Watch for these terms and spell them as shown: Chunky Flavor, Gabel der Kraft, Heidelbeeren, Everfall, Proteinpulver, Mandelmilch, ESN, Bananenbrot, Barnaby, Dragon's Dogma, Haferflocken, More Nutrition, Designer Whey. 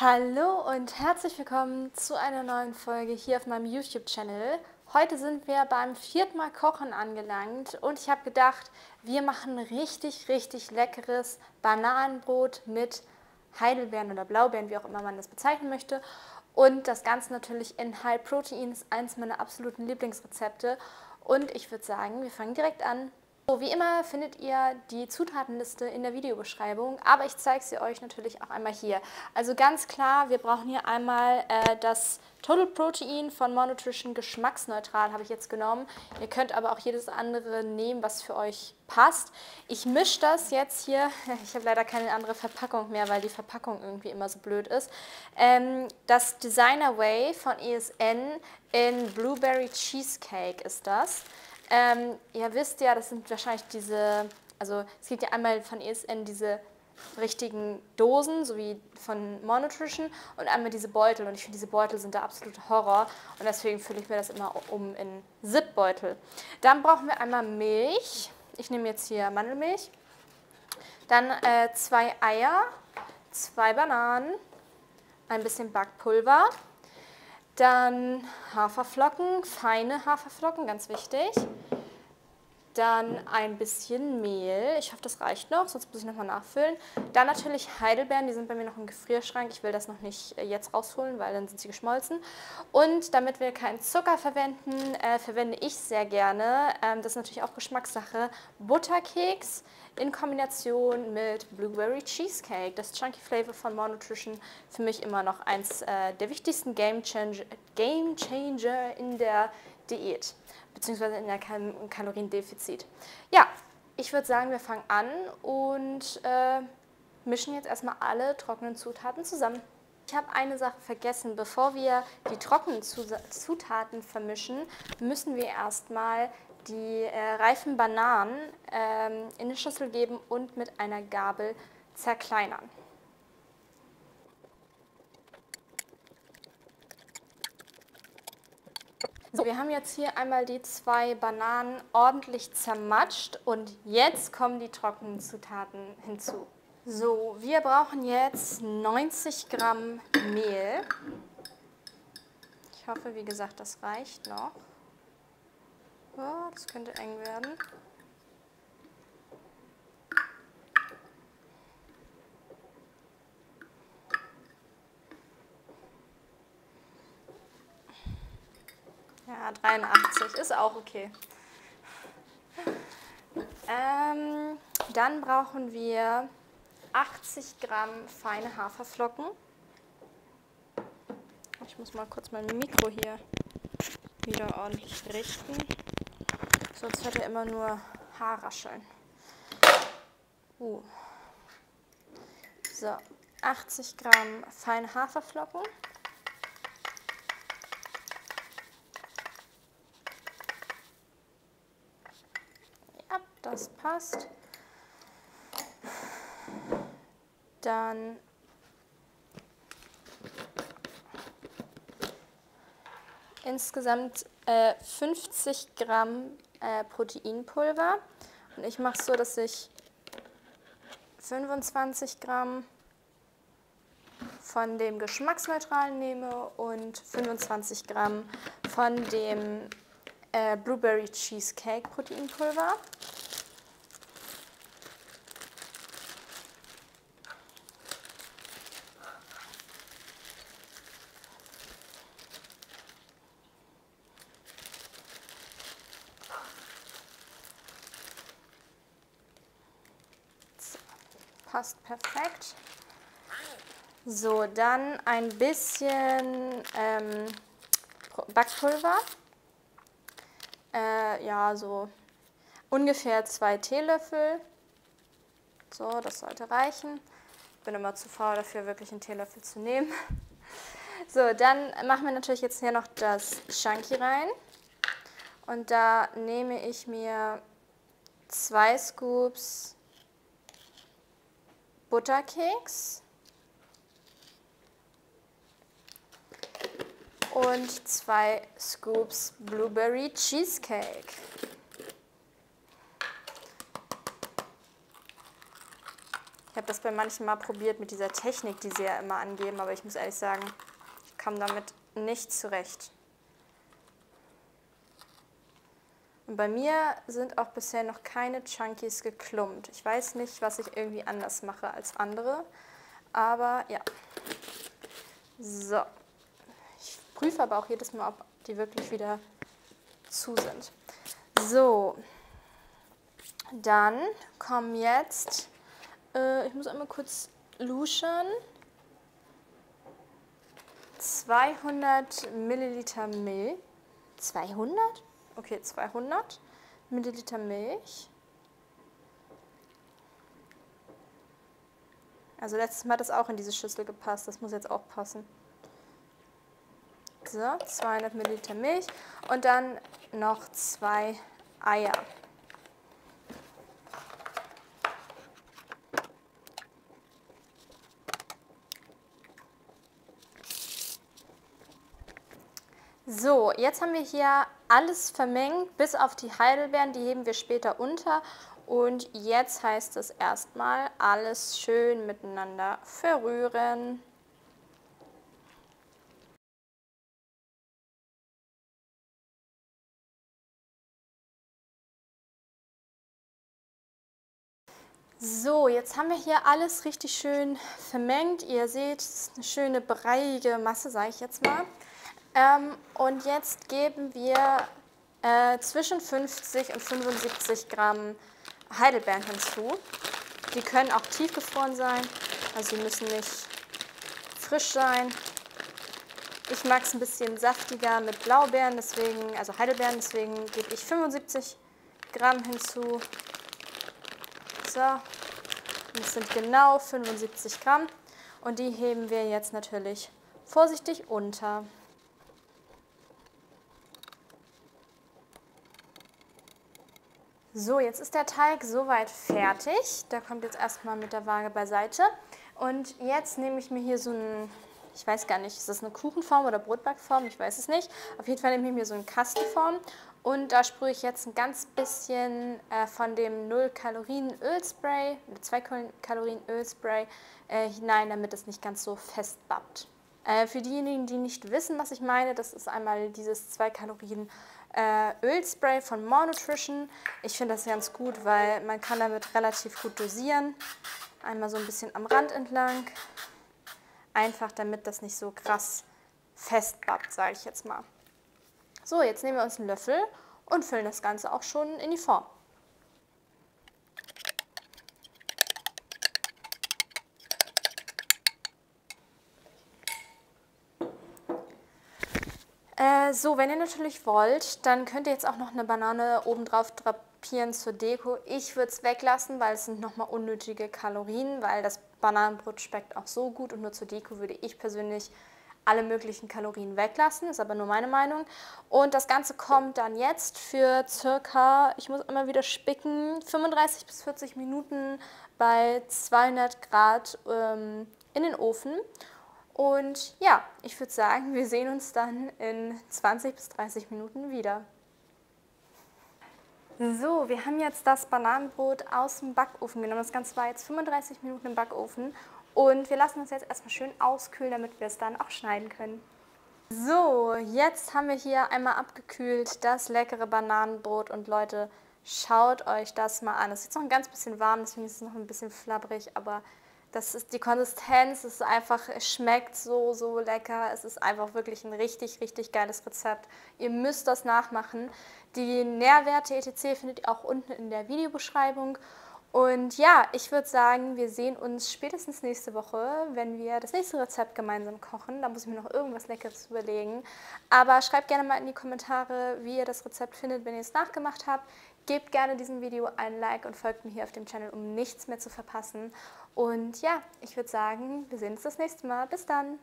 Hallo und herzlich willkommen zu einer neuen Folge hier auf meinem YouTube-Channel. Heute sind wir beim vierten Mal Kochen angelangt und ich habe gedacht, wir machen richtig leckeres Bananenbrot mit Heidelbeeren oder Blaubeeren, wie auch immer man das bezeichnen möchte. Und das Ganze natürlich in High Protein, ist eins meiner absoluten Lieblingsrezepte. Und ich würde sagen, wir fangen direkt an. So, wie immer findet ihr die Zutatenliste in der Videobeschreibung, aber ich zeige sie euch natürlich auch einmal hier. Also ganz klar, wir brauchen hier einmal das Total Protein von More Nutrition, geschmacksneutral habe ich jetzt genommen. Ihr könnt aber auch jedes andere nehmen, was für euch passt. Ich mische das jetzt hier, ich habe leider keine andere Verpackung mehr, weil die Verpackung irgendwie immer so blöd ist. Das Designer Whey von ESN in Blueberry Cheesecake ist das. Ihr wisst ja, das sind wahrscheinlich diese, also es gibt ja einmal von ESN diese richtigen Dosen, so wie von More Nutrition, und einmal diese Beutel. Und ich finde, diese Beutel sind der absolute Horror und deswegen fülle ich mir das immer um in Zip-Beutel. Dann brauchen wir einmal Milch. Ich nehme jetzt hier Mandelmilch. Dann 2 Eier, 2 Bananen, ein bisschen Backpulver. Dann Haferflocken, feine Haferflocken, ganz wichtig. Dann ein bisschen Mehl. Ich hoffe, das reicht noch, sonst muss ich nochmal nachfüllen. Dann natürlich Heidelbeeren, die sind bei mir noch im Gefrierschrank. Ich will das noch nicht jetzt rausholen, weil dann sind sie geschmolzen. Und damit wir keinen Zucker verwenden, verwende ich sehr gerne, das ist natürlich auch Geschmackssache, Butterkeks in Kombination mit Blueberry Cheesecake. Das Chunky Flavor von More Nutrition, für mich immer noch eins der wichtigsten Game Changer in der Diät, beziehungsweise in der Kaloriendefizit. Ja, ich würde sagen, wir fangen an und mischen jetzt erstmal alle trockenen Zutaten zusammen. Ich habe eine Sache vergessen, bevor wir die trockenen Zutaten vermischen, müssen wir erstmal die reifen Bananen in eine Schüssel geben und mit einer Gabel zerkleinern. So, wir haben jetzt hier einmal die 2 Bananen ordentlich zermatscht und jetzt kommen die trockenen Zutaten hinzu. So, wir brauchen jetzt 90 Gramm Mehl. Ich hoffe, wie gesagt, das reicht noch. Oh, das könnte eng werden. Ja, 83 ist auch okay. Dann brauchen wir 80 Gramm feine Haferflocken. Ich muss mal kurz mein Mikro hier wieder ordentlich richten, sonst hat er immer nur Haarrascheln. So, 80 Gramm feine Haferflocken. Ja, das passt. Dann 50 Gramm Proteinpulver, und ich mache es so, dass ich 25 Gramm von dem geschmacksneutralen nehme und 25 Gramm von dem Blueberry Cheesecake Proteinpulver. Passt perfekt. So, dann ein bisschen Backpulver. Ja, so ungefähr 2 Teelöffel. So, das sollte reichen. Ich bin immer zu faul dafür, wirklich einen Teelöffel zu nehmen. So, dann machen wir natürlich jetzt hier noch das Chunky rein. Und da nehme ich mir 2 Scoops Butterkeks und 2 Scoops Blueberry Cheesecake. Ich habe das bei manchen mal probiert mit dieser Technik, die sie ja immer angeben, aber ich muss ehrlich sagen, ich kam damit nicht zurecht. Und bei mir sind auch bisher noch keine Chunkies geklumpt. Ich weiß nicht, was ich irgendwie anders mache als andere, aber ja. So. Ich prüfe aber auch jedes Mal, ob die wirklich wieder zu sind. So. Dann kommen jetzt, ich muss einmal kurz luschern, 200 Milliliter Milch. 200? Okay, 200 Milliliter Milch. Also letztes Mal hat das auch in diese Schüssel gepasst, das muss jetzt auch passen. So, 200 Milliliter Milch und dann noch 2 Eier. So, jetzt haben wir hier alles vermengt, bis auf die Heidelbeeren, die heben wir später unter. Und jetzt heißt es erstmal, alles schön miteinander verrühren. So, jetzt haben wir hier alles richtig schön vermengt. Ihr seht, es ist eine schöne breiige Masse, sage ich jetzt mal. Und jetzt geben wir zwischen 50 und 75 Gramm Heidelbeeren hinzu. Die können auch tiefgefroren sein, also sie müssen nicht frisch sein. Ich mag es ein bisschen saftiger mit Blaubeeren, deswegen, also Heidelbeeren, deswegen gebe ich 75 Gramm hinzu. So, das sind genau 75 Gramm und die heben wir jetzt natürlich vorsichtig unter. So, jetzt ist der Teig soweit fertig. Da kommt jetzt erstmal mit der Waage beiseite. Und jetzt nehme ich mir hier so ein, ich weiß gar nicht, ist das eine Kuchenform oder Brotbackform? Ich weiß es nicht. Auf jeden Fall nehme ich mir so eine Kastenform. Und da sprühe ich jetzt ein ganz bisschen von dem 0-Kalorien-Ölspray, 2-Kalorien-Ölspray hinein, damit es nicht ganz so fest bappt. Für diejenigen, die nicht wissen, was ich meine, das ist einmal dieses 2-Kalorien-Ölspray von More Nutrition. Ich finde das ganz gut, weil man kann damit relativ gut dosieren. Einmal so ein bisschen am Rand entlang. Einfach damit das nicht so krass festbappt, sage ich jetzt mal. So, jetzt nehmen wir uns einen Löffel und füllen das Ganze auch schon in die Form. So, wenn ihr natürlich wollt, dann könnt ihr jetzt auch noch eine Banane obendrauf drapieren zur Deko. Ich würde es weglassen, weil es sind nochmal unnötige Kalorien, weil das Bananenbrot schmeckt auch so gut und nur zur Deko würde ich persönlich alle möglichen Kalorien weglassen, ist aber nur meine Meinung. Und das Ganze kommt dann jetzt für circa, ich muss immer wieder spicken, 35 bis 40 Minuten bei 200 Grad in den Ofen. Und ja, ich würde sagen, wir sehen uns dann in 20 bis 30 Minuten wieder. So, wir haben jetzt das Bananenbrot aus dem Backofen genommen. Das Ganze war jetzt 35 Minuten im Backofen. Und wir lassen das jetzt erstmal schön auskühlen, damit wir es dann auch schneiden können. So, jetzt haben wir hier einmal abgekühlt das leckere Bananenbrot. Und Leute, schaut euch das mal an. Es ist jetzt noch ein ganz bisschen warm, deswegen ist es noch ein bisschen flabberig, aber... Das ist die Konsistenz, es ist einfach, es schmeckt so, so lecker. Es ist einfach wirklich ein richtig, richtig geiles Rezept. Ihr müsst das nachmachen. Die Nährwerte etc. findet ihr auch unten in der Videobeschreibung. Und ja, ich würde sagen, wir sehen uns spätestens nächste Woche, wenn wir das nächste Rezept gemeinsam kochen. Da muss ich mir noch irgendwas Leckeres überlegen. Aber schreibt gerne mal in die Kommentare, wie ihr das Rezept findet, wenn ihr es nachgemacht habt. Gebt gerne diesem Video ein Like und folgt mir hier auf dem Channel, um nichts mehr zu verpassen. Und ja, ich würde sagen, wir sehen uns das nächste Mal. Bis dann!